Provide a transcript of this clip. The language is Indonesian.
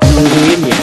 Tungguin ya.